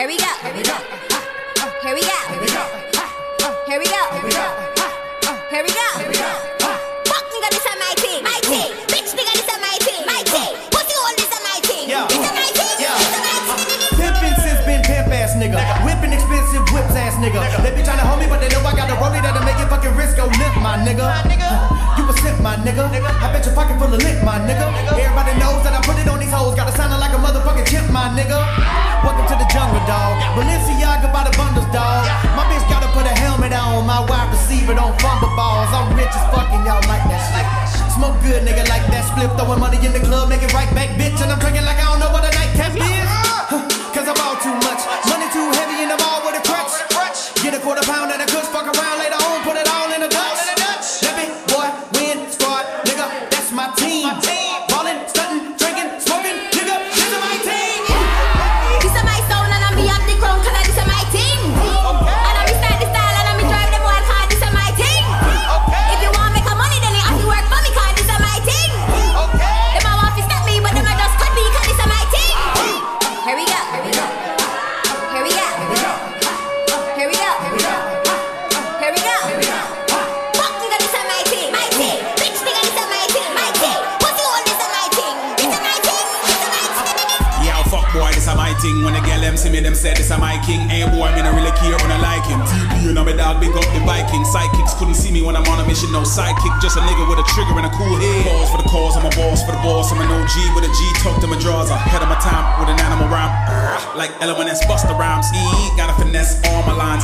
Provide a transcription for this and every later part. Here we go. Here we go. Here we go. Here we go. Here we go. Fuck nigga, this is my thing. My thing. Bitch nigga, this is my thing. My thing. Pussy on this is my thing. This is my thing. This is my thing. Pimpin' since been pimp ass nigga. Whippin' expensive whips ass nigga. They be tryna hold me, but they know I got a rollie that'll make your fucking wrist go limp, my nigga. You a simp, my nigga. I bet your pocket full of lick, my nigga. Everybody knows that I put it on these hoes. Gotta sound like a motherfucking chimp, my nigga. Welcome to the jungle, dog. Balenciaga by the bundles, dog. My bitch gotta put a helmet on. My wide receiver don't fumble balls. I'm rich as fucking, y'all like that shit. Smoke good, nigga, like that split. Throwing money in the club, make it right back, bitch. And I'm drinking like I don't know what a nightcap is. Cause I ball too much. Money too heavy in the ball with a crutch. Get a £4 and a cuss, fuck around later on, put it all in the Dutch. Let me, boy, win, squad, nigga, that's my team. Ballin', stuntin', drinking, smoking, nigga, this is my team. When the girl them see me, them said this a my king. Hey boy, I mean I really care when I like him. TP, you know my dog, big up the Viking. Sidekicks couldn't see me when I'm on a mission, no sidekick. Just a nigga with a trigger and a cool head. Balls for the cause, I'm a boss for the boss. I'm an OG with a G tucked in my drawers. I'm ahead of my time with an animal rhyme. Like L.O.N.S. Busta Rhymes. Gotta finesse all my lines.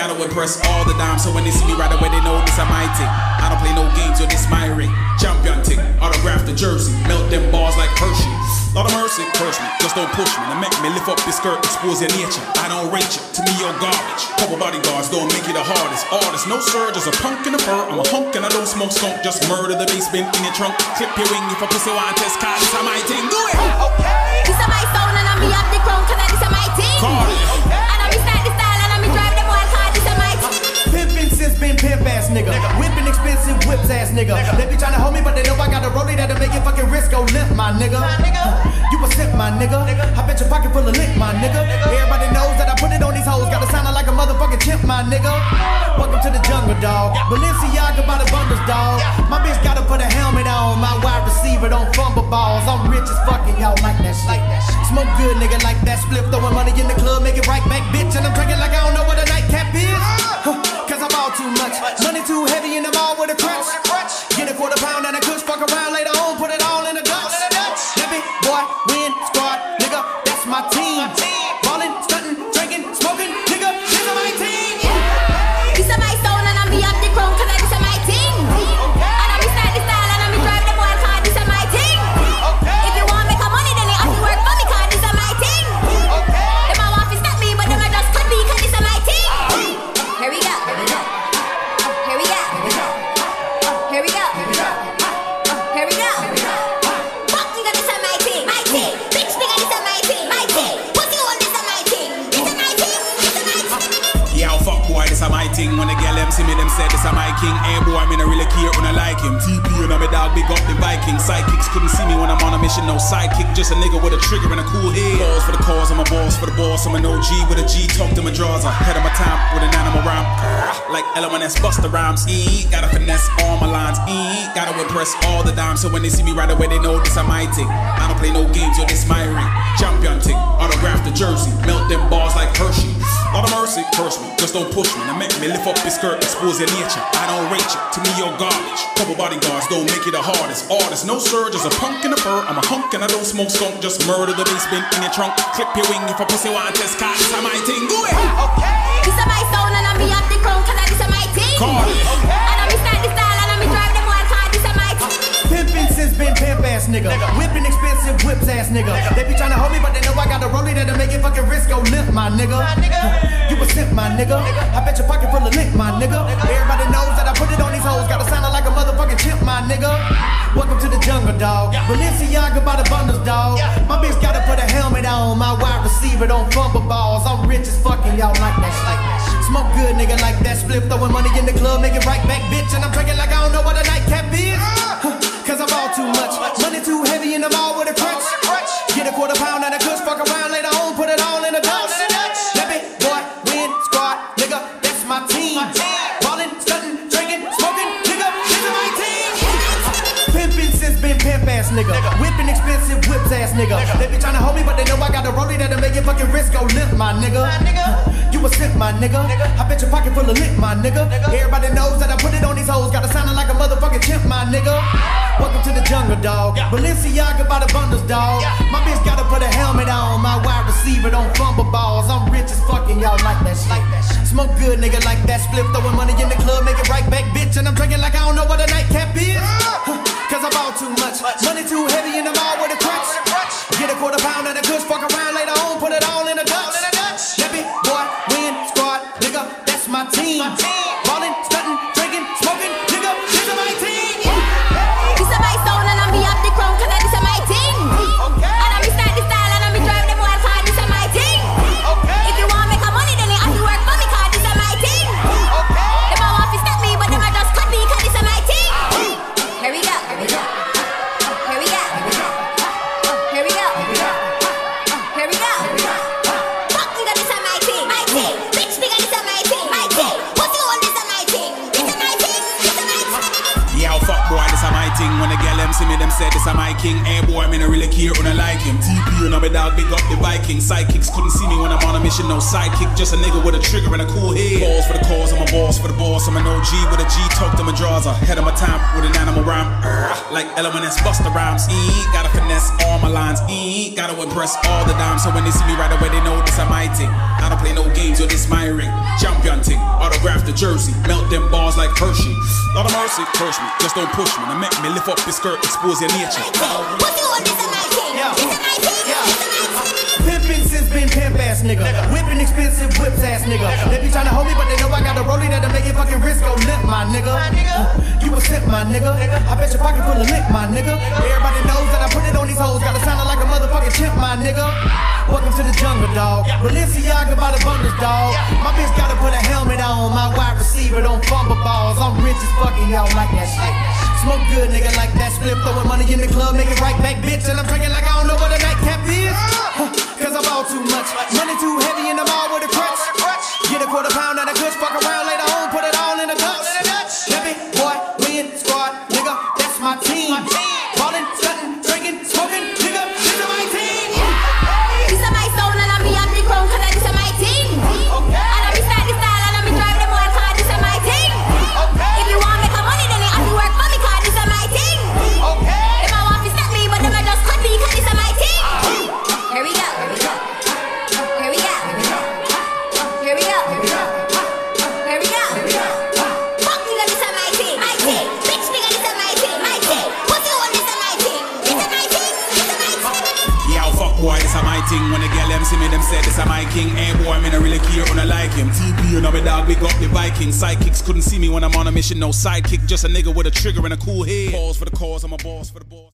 Gotta impress all the dimes. So when they see me right away, they know this a my thing. I don't play no games, yo, this my ring. Champion thing, autograph the jersey. Melt them balls like Hershey. Lot of mercy, curse me, just don't push me. Now make me lift up this skirt, expose your nature. I don't rate you, to me you're garbage. Couple bodyguards don't make you the hardest artist. No sir, just a punk in the fur. I'm a hunk and I don't smoke skunk. Just murder the basement in your trunk. Clip your wing if I pussy want test. Cause this is my thing. Do it. Okay. This is my sound and I'm me up the crown. Cause this is my thing. And I'm start the style and I'm drive the ball. Cause this is my thing. Pimpin' since been pimp ass nigga. Whippin' expensive whips ass nigga. They be tryna hold me, but they know I got a rollie that'll make your fucking wrist go limp, my nigga. You a simp, my nigga. I bet your pocket full of lick, my nigga. Everybody knows that I put it on these hoes. Gotta sound like a motherfucking chimp, my nigga. Welcome to the jungle, dog. Balenciaga by the bundles, dog. My bitch gotta put a helmet on. My wide receiver don't fumble balls. I'm rich as fucking, y'all like that shit. Smoke good, nigga, like that split. Throwing money in the club, make it right back, bitch. And I'm drinking like I don't know what a nightcap is. Cause I ball too much. Money too heavy in the ball with a crutch. Get a £4 and a cuss, fuck around later on, put it all in the Dutch. Let me, boy, win, squad, nigga, that's my team. Ballin', stuntin', drinkin', smokin', nigga, this is my team. This is my sound and I'm beyond the crown, cause this is my team. And I'm start the style and I'm drive the ball, cause this is my team. If you want make a money, then you have to work for me, cause this is my team. Them I want to stop me, but them I just cut me, cause this is my team. Here we go. Here we go. Here we go. Here we go. Here we go. When the girl them see me, them said this a my king. Hey boy, I mean I really care when I like him. TP, you know my dog, big up the Viking. Sidekicks couldn't see me when I'm on a mission, no sidekick. Just a nigga with a trigger and a cool head. Balls for the cause, I'm a boss for the boss. I'm an OG with a G tucked in my drawers. I'm ahead of my time with an animal rhyme. Like L.O.N.S. Busta Rhymes. Gotta finesse all my lines. Gotta impress all the dimes. So when they see me right away, they know this a my thing. I don't play no games, yo, this my ring. Champion thing, autograph the jersey. Melt them balls like Hershey. Lot of mercy, curse me, just don't push me. Now make me lift up your skirt, expose your nature. I don't rate you, to me you're garbage. Couple bodyguards don't make you the hardest artist. No sir, just a punk in the fur. I'm a hunk and I don't smoke skunk. Just murder the basement in your trunk. Clip your wing if I pussy want test. Cause this is my thing. Do it. Okay. This is my sound and I'm beyond the crown. Cause this is my thing. And I'm start the style and I'm drive the ball. Cause this is my thing. Pimpin' since been pimp ass nigga. Whippin' expensive whips ass nigga. They be tryna hold me, but they know I got a rollie that'll make your fucking wrist go limp, my nigga. You a simp, my nigga. I bet your pocket full of lick, my nigga. Everybody knows that I put it on these hoes. Gotta sound like a motherfucking chimp, my nigga. Welcome to the jungle, dog. Balenciaga by the bundles, dog. My bitch gotta put a helmet on. My wide receiver don't fumble balls. I'm rich as fucking, y'all like that shit. Smoke good, nigga, like that split. Throwing money in the club, make it right back, bitch. And I'm drinking like I don't know what a nightcap is. Cause I ball too much. Money too heavy in the ball with a crutch. Get a £4 and a cuss, fuck around later on, put it all in the Dutch. rich ass nigga. They be tryna hold me, but they know I got a rollie that'll make your fucking wrist go limp, my nigga. You a simp, my nigga. I bet your pocket full of lint, my nigga. Everybody knows that I put it on these hoes. Gotta sound like a motherfucking chimp, my nigga. Welcome to the jungle, dog. Balenciaga by the bundles, dog. My bitch gotta put a helmet on. My wide receiver don't fumble balls. I'm rich as fucking, y'all like that shit. Smoke good, nigga, like that. Split throwing money in the club, make it right back, bitch. And I'm drinking like I don't know what a nightcap is. Cause I bought too much. Money too heavy in the mall with a crutch. Get a £4 and a kush, fuck around later on, put it all in a Dutch. Nappy, boy, win, squad, nigga, that's my team. Ballin', stuntin', drinking, smoking, nigga, this is my team. This is my soul and I'm be up the crown, cause this is my thing. And I'm be start the style and I'm be drive the boy car, this is my thing. If you want make a money, then you have to work for me, cause this is my thing. They might want to step me, but they might just cut me, cause this is my thing. Here we go. When the girl them see me, them said this am my king. Hey boy, I mean I really care, when I like him. TP and I'm a dog, big up the Viking. Sidekicks couldn't see me when I'm on a mission, no sidekick. Just a nigga with a trigger and a cool head. Balls for the cause, I'm a boss for the boss. I'm an OG with a G, tucked in my drawers. Ahead of my time with an animal rhyme. Like L.O.N.S. Busta Rhymes. Gotta finesse all my lines. Gotta impress all the dimes. So when they see me right away, they know this am my thing. I don't play no games, yo, this my ring. Champion thing, autograph the jersey. Melt them balls like Hershey. Not a mercy, curse me, just don't push me. I met me, lift up your skirt, expose your nature. What you want, this is my thing. This is my thing. Pimpin' since been pimp ass nigga. Whippin' expensive whips ass nigga. They be tryna hold me, but they know I got a rollie that'll make your fucking wrist go limp, my nigga. You a simp, my nigga. I bet your pocket full of lint, my nigga. Everybody knows that I put it on these hoes. Gotta sound like a motherfucking chimp, my nigga. Welcome to the jungle, dog. Balenciaga by the bundles, dog. My bitch gotta put a helmet on. My wide receiver don't fumble balls. I'm rich as fucking, y'all like that shit. Smoke good, nigga, like that. Split throwing money in the club, make it right back, bitch. And I'm drinking like I don't know what a nightcap is. Cause I bought too much. Money too heavy in the mall with a crutch. Get a £4 and a kush, fuck around later on, put it all in a Dutch. Nappy, boy, win, squad, nigga, that's my team. Ballin', stuntin', drinking, smoking, nigga, this is my team. This is my soul and I'm be up the crown, cause this is my team. And I'm be start the style and I'm be drive the boy car, this is my team. If you want make a money, then you have to work for me, cause this is my team. If I want to step me, but them I just cut me, cause this is my team. Here we go. When the girl them see me, them said this am my king. Hey boy, I mean I really care, when I like him. TP and I'm a dog, big up the Viking. Sidekicks couldn't see me when I'm on a mission, no sidekick. Just a nigga with a trigger and a cool head. Balls for the cause, I'm a boss for the boss.